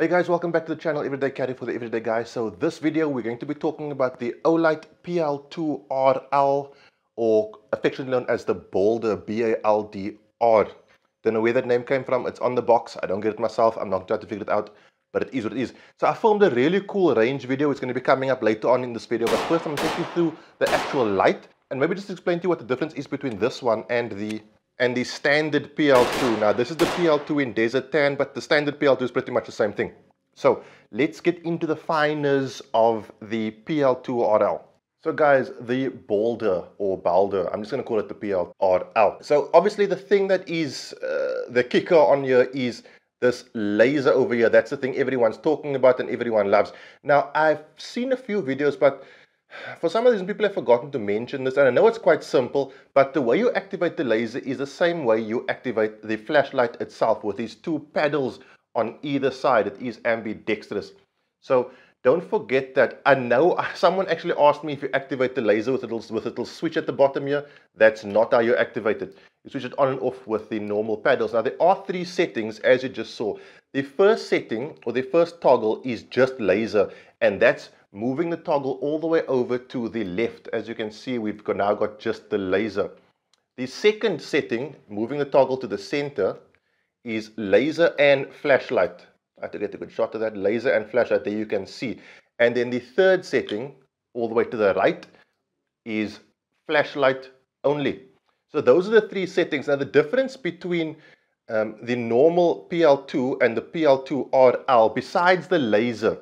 Hey guys, welcome back to the channel, Everyday Carry for the Everyday Guy. So this video we're going to be talking about the Olight PL2RL, or affectionately known as the Balder, B-A-L-D-R. Don't know where that name came from, it's on the box, I don't get it myself, I'm not trying to figure it out, but it is what it is. So I filmed a really cool range video, it's going to be coming up later on in this video, but first I'm going to take you through the actual light, and maybe just explain to you what the difference is between this one and the standard PL2. Now this is the PL2 in desert tan, but the standard PL2 is pretty much the same thing. So let's get into the finers of the PL2RL. So guys, the Balder, or Balder, I'm just going to call it the PL2RL. So obviously the thing that is the kicker on here is this laser over here. That's the thing everyone's talking about and everyone loves. Now I've seen a few videos, but for some reason people have forgotten to mention this, and I know it's quite simple, but the way you activate the laser is the same way you activate the flashlight itself, with these two paddles on either side. It is ambidextrous. So don't forget that. I know someone actually asked me, if you activate the laser with a little switch at the bottom here, that's not how you activate it. You switch it on and off with the normal paddles. Now there are three settings, as you just saw. The first setting, or the first toggle, is just laser, and that's moving the toggle all the way over to the left. As you can see, we've now got just the laser. The second setting, moving the toggle to the center, is laser and flashlight. I have to get a good shot of that. Laser and flashlight, there you can see. And then the third setting, all the way to the right, is flashlight only. So those are the three settings. Now the difference between the normal PL2 and the PL2RL, besides the laser,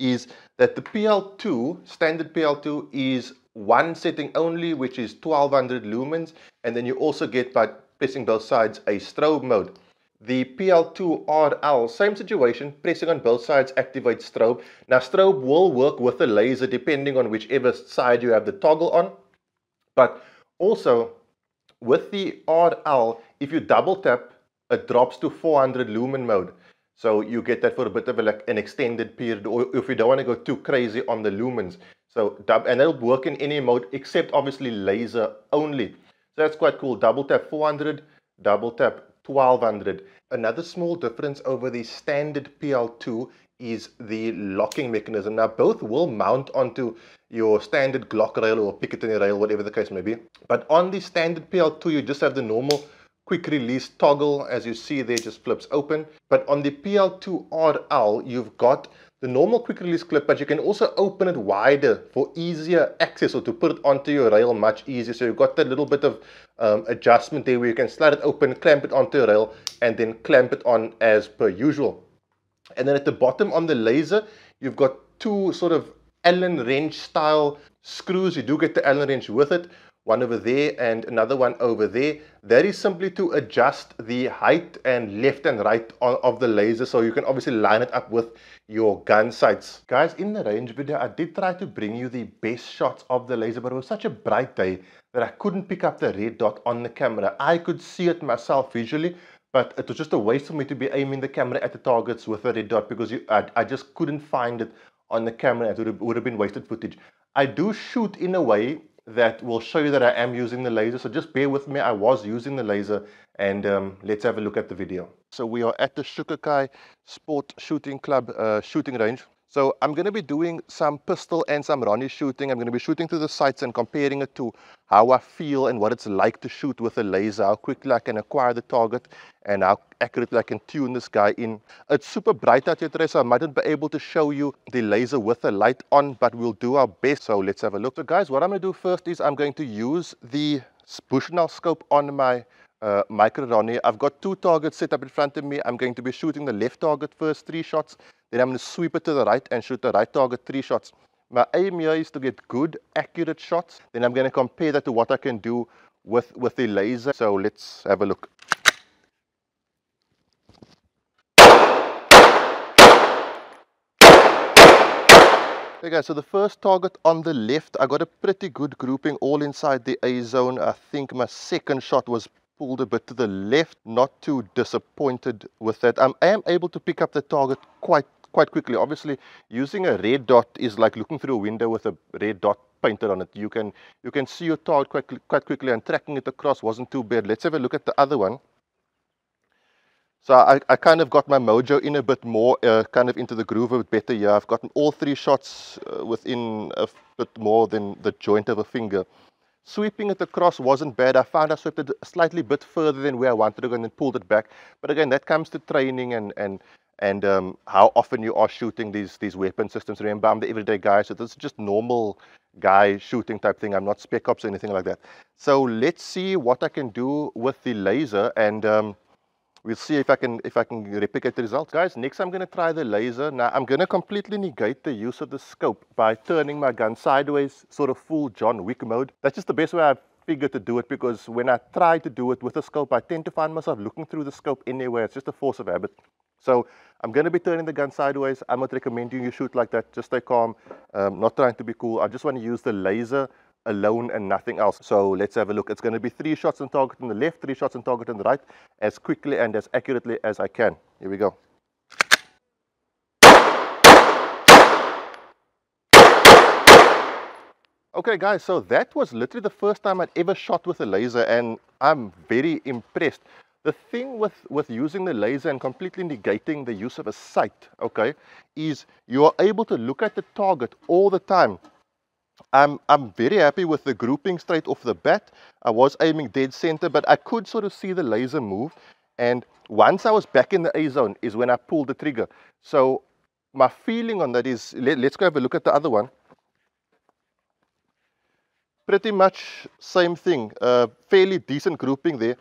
is that the PL2, standard PL2, is one setting only, which is 1200 lumens, and then you also get, by pressing both sides, a strobe mode. The PL2RL, same situation, pressing on both sides activates strobe. Now strobe will work with the laser depending on whichever side you have the toggle on, but also with the RL, if you double tap, it drops to 400 lumen mode. So you get that for a bit of an extended period, or if you don't want to go too crazy on the lumens. So, and that'll work in any mode except obviously laser only. So that's quite cool. Double tap 400, double tap 1200. Another small difference over the standard PL2 is the locking mechanism. Now both will mount onto your standard Glock rail or Picatinny rail, whatever the case may be. But on the standard PL2 you just have the normal quick release toggle, as you see there, just flips open. But on the PL2RL you've got the normal quick release clip, but you can also open it wider for easier access, or to put it onto your rail much easier. So you've got that little bit of adjustment there where you can slide it open, clamp it onto your rail, and then clamp it on as per usual. And then at the bottom on the laser you've got two sort of Allen wrench style screws. You do get the Allen wrench with it, one over there and another one over there. That is simply to adjust the height and left and right of the laser, so you can obviously line it up with your gun sights. Guys, in the range video I did try to bring you the best shots of the laser, but it was such a bright day that I couldn't pick up the red dot on the camera. I could see it myself visually, but it was just a waste for me to be aiming the camera at the targets with the red dot, because I just couldn't find it on the camera. It would have been wasted footage. I do shoot in a way that will show you that I am using the laser, so just bear with me. I was using the laser, and let's have a look at the video. So we are at the Shukakai Sport Shooting Club shooting range. So I'm going to be doing some pistol and some Roni shooting. I'm going to be shooting through the sights and comparing it to how I feel and what it's like to shoot with a laser, how quickly I can acquire the target and how accurately I can tune this guy in. It's super bright out here today, so I mightn't be able to show you the laser with the light on, but we'll do our best. So let's have a look. So guys, what I'm going to do first is I'm going to use the Bushnell scope on my Micro Roni. I've got two targets set up in front of me. I'm going to be shooting the left target first, 3 shots. Then I'm going to sweep it to the right and shoot the right target, 3 shots. My aim here is to get good, accurate shots. Then I'm going to compare that to what I can do with the laser. So let's have a look. Okay guys, so the first target on the left, I got a pretty good grouping all inside the A zone. I think my second shot was pulled a bit to the left. Not too disappointed with that. I am able to pick up the target quite quickly. Obviously using a red dot is like looking through a window with a red dot painted on it. You can see your target quite quickly, and tracking it across wasn't too bad. Let's have a look at the other one. So I kind of got my mojo in a bit more, kind of into the groove a bit better here. I've gotten all three shots within a bit more than the joint of a finger. Sweeping it across wasn't bad. I found I swept it slightly bit further than where I wanted to go and then pulled it back. But again, that comes to training and how often you are shooting these weapon systems. Remember, I'm the everyday guy, so this is just normal guy shooting type thing. I'm not spec ops or anything like that. So let's see what I can do with the laser, and we'll see if I can replicate the results. Guys, next I'm going to try the laser. Now I'm going to completely negate the use of the scope by turning my gun sideways, sort of full John Wick mode. That's just the best way I've figured to do it, because when I try to do it with a scope, I tend to find myself looking through the scope anywhere. It's just a force of habit. So I'm going to be turning the gun sideways. I'm not recommending you shoot like that. Just stay calm. Not trying to be cool. I just want to use the laser alone and nothing else. So let's have a look. It's going to be 3 shots on target on the left, 3 shots on target on the right, as quickly and as accurately as I can. Here we go. Okay guys, so that was literally the first time I'd ever shot with a laser, and I'm very impressed. The thing with using the laser and completely negating the use of a sight, okay, is you are able to look at the target all the time. I'm very happy with the grouping straight off the bat. I was aiming dead center, but I could sort of see the laser move. And once I was back in the A zone is when I pulled the trigger. So my feeling on that is, let's go have a look at the other one. Pretty much same thing, fairly decent grouping there.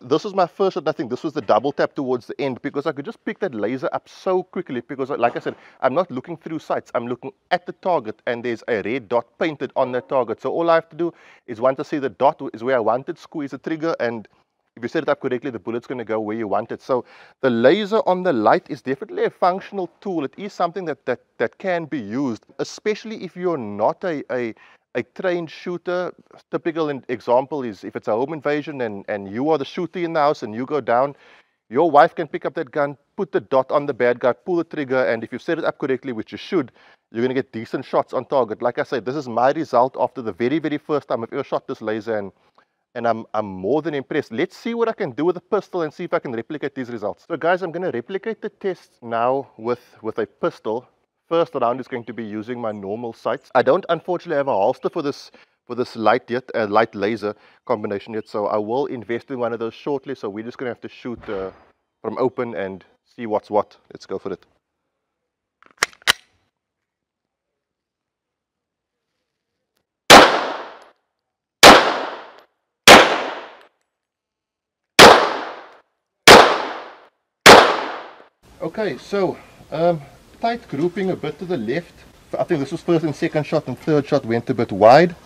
This was my first shot. I think this was the double tap towards the end, because I could just pick that laser up so quickly, because like I said, I'm not looking through sights, I'm looking at the target, and there's a red dot painted on that target. So all I have to do is, once I see the dot is where I want it, squeeze the trigger, and if you set it up correctly, the bullet's going to go where you want it. So the laser on the light is definitely a functional tool. It is something that can be used, especially if you're not a trained shooter. Typical example is if it's a home invasion and you are the shooter in the house and you go down, your wife can pick up that gun, put the dot on the bad guy, pull the trigger, and if you set it up correctly, which you should, you're going to get decent shots on target. Like I said, this is my result after the very, very first time I've ever shot this laser, and I'm more than impressed. Let's see what I can do with a pistol and see if I can replicate these results. So guys, I'm going to replicate the test now with a pistol. First round is going to be using my normal sights. I don't unfortunately have a holster for this light yet, light laser combination yet, so I will invest in one of those shortly. So we're just going to have to shoot from open and see what's what. Let's go for it. Okay, so tight grouping a bit to the left. I think this was first and second shot, and third shot went a bit wide,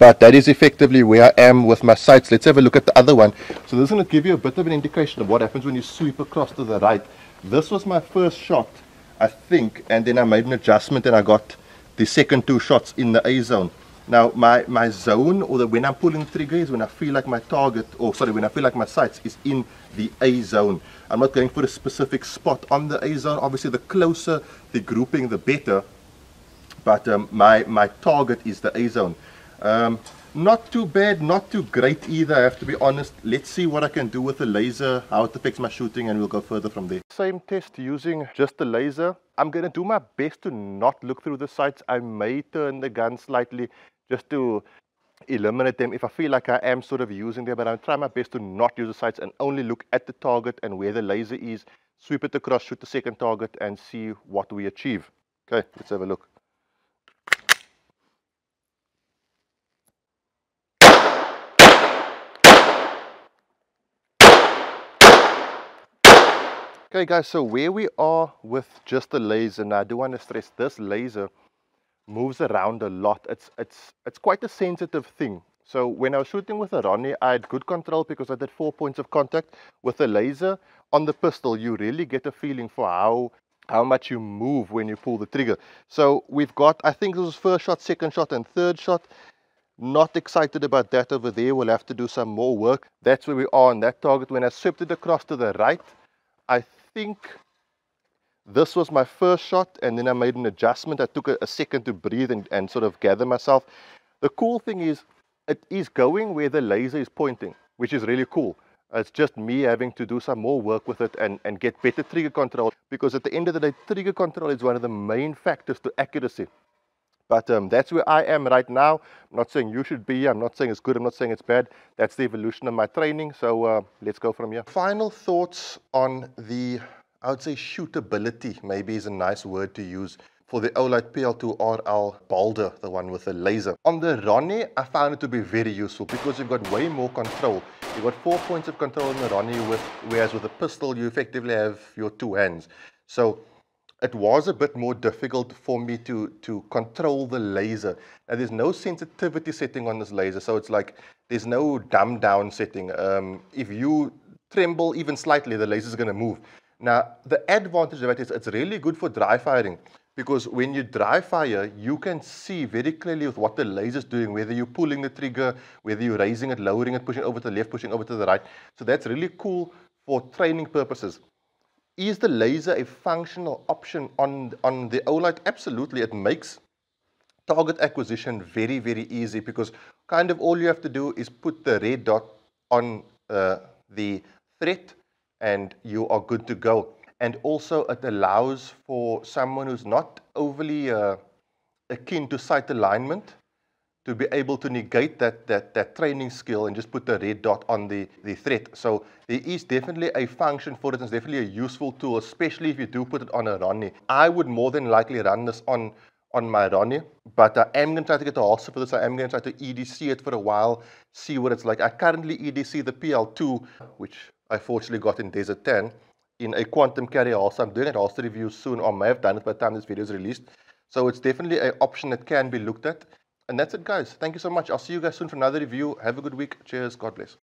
but that is effectively where I am with my sights. Let's have a look at the other one. So this is going to give you a bit of an indication of what happens when you sweep across to the right. This was my first shot, I think, and then I made an adjustment and I got the second 2 shots in the A zone. Now my zone, or when I'm pulling the trigger, is when I feel like my target, or sorry, when I feel like my sights is in the A zone. I'm not going for a specific spot on the A zone. Obviously the closer the grouping the better, but my target is the A zone. Not too bad, not too great either, I have to be honest. Let's see what I can do with the laser, how it affects my shooting, and we'll go further from there. Same test using just the laser. I'm going to do my best to not look through the sights. I may turn the gun slightly just to eliminate them if I feel like I am sort of using them, but I'm trying my best to not use the sights and only look at the target and where the laser is, sweep it across, shoot the second target, and see what we achieve. Okay, let's have a look. Okay guys, so where we are with just the laser, and I do want to stress, this laser moves around a lot. It's quite a sensitive thing. So when I was shooting with a Roni, I had good control because I did 4 points of contact. With the laser on the pistol, you really get a feeling for how much you move when you pull the trigger. So we've got, I think this was first shot, second shot, and third shot. Not excited about that over there. We'll have to do some more work. That's where we are on that target. When I swept it across to the right, I think this was my first shot, and then I made an adjustment. I took a second to breathe and sort of gather myself. The cool thing is, it is going where the laser is pointing, which is really cool. It's just me having to do some more work with it and get better trigger control, because at the end of the day, trigger control is one of the main factors to accuracy. But that's where I am right now. I'm not saying you should be, I'm not saying it's good, I'm not saying it's bad. That's the evolution of my training, so let's go from here. Final thoughts on the, I would say, shootability, maybe is a nice word to use, for the Olight PL2RL Boulder, the one with the laser. On the Roni, I found it to be very useful because you've got way more control. You've got 4 points of control in the Roni, whereas with a pistol, you effectively have your two hands. So it was a bit more difficult for me to control the laser. And there's no sensitivity setting on this laser, so it's like there's no dumbed down setting. If you tremble even slightly, the laser's gonna move. Now, the advantage of it is it's really good for dry firing, because when you dry fire, you can see very clearly with what the laser is doing, whether you're pulling the trigger, whether you're raising it, lowering it, pushing over to the left, pushing over to the right. So that's really cool for training purposes. Is the laser a functional option on the Olight? Absolutely. It makes target acquisition very, very easy, because kind of all you have to do is put the red dot on the threat and you are good to go. And also it allows for someone who's not overly akin to sight alignment to be able to negate that training skill and just put the red dot on the threat. So there is definitely a function for it. It's definitely a useful tool, especially if you do put it on a Roni. I would more than likely run this on my Roni, but I am going to try to get a holster for this. I am going to try to EDC it for a while, see what it's like. I currently EDC the PL2, which I fortunately got in Desert 10. In a quantum carrier also. I'm doing an holster review soon, or may have done it by the time this video is released. So it's definitely an option that can be looked at. And that's it, guys. Thank you so much. I'll see you guys soon for another review. Have a good week. Cheers. God bless.